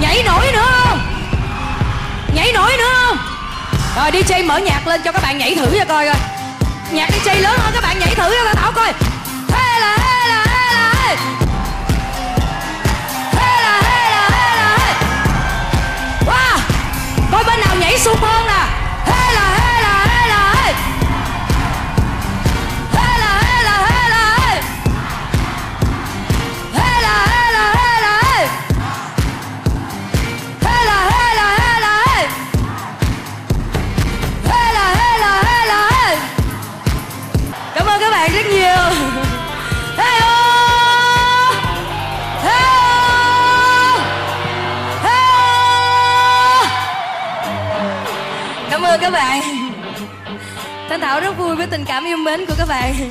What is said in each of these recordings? Nhảy nổi nữa không? Nhảy nổi nữa không? Rồi DJ mở nhạc lên cho các bạn nhảy thử cho coi coi. Nhạc DJ lớn hơn các bạn nhảy thử cho Thanh Thảo coi. Hê là hê là hê là hê. Hê là hê là hê là hê. Wow. Coi bên nào nhảy sung hơn nè. Hê là hê là hê là hê. Hê là hê là hê là hê. Hê là hê là hê là hê. Hê là hê là hê là hê. Hê là hê là hê là hê. Cảm ơn các bạn rất nhiều. Các bạn, Thanh Thảo rất vui với tình cảm yêu mến của các bạn.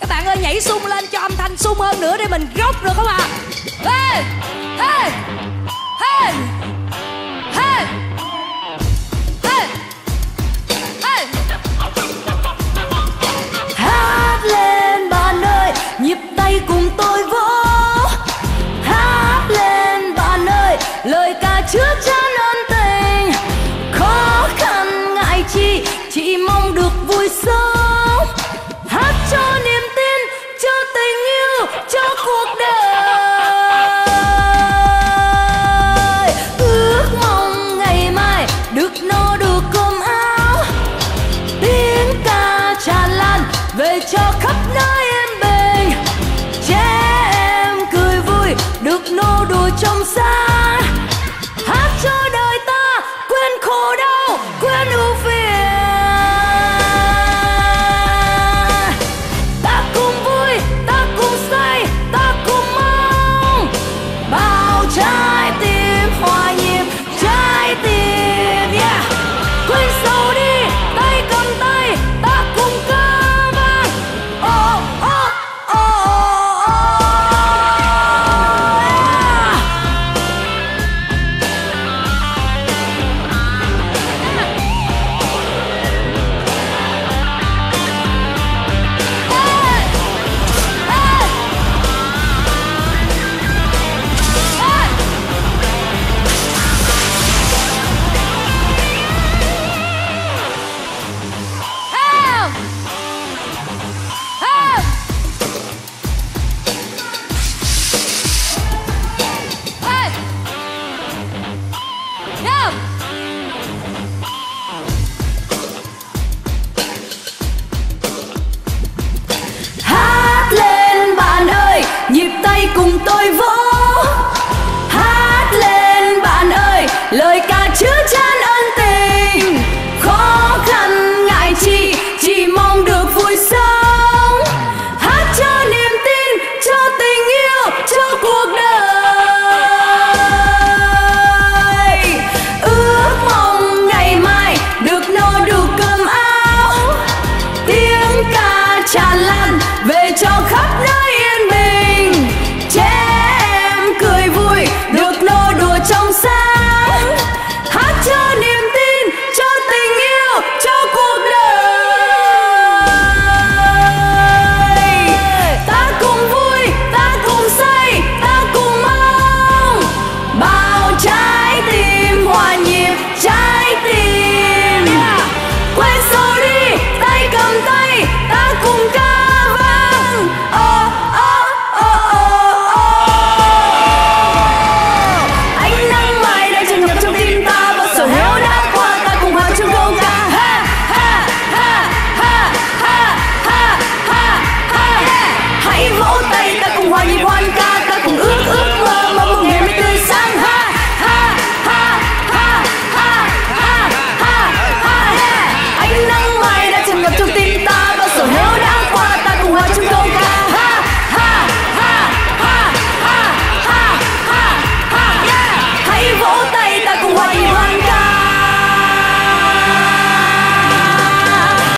Các bạn ơi nhảy sung lên cho âm thanh sung hơn nữa để mình gốc được không ạ? Ê! Ê! Ê! Ê! Ê! Ê! Hát lên bạn ơi, nhịp tay cùng tôi vỗ. Hát lên bạn ơi, lời ca chứa chan ơn tình. Khó khăn chị mong được vui sống. Hát cho niềm tin, cho tình yêu, cho cuộc đời. Ước mong ngày mai được no được cơm áo. Tiếng ca tràn lan về cho khắp nơi yên bình. Trẻ em cười vui được no đùa trong sáng.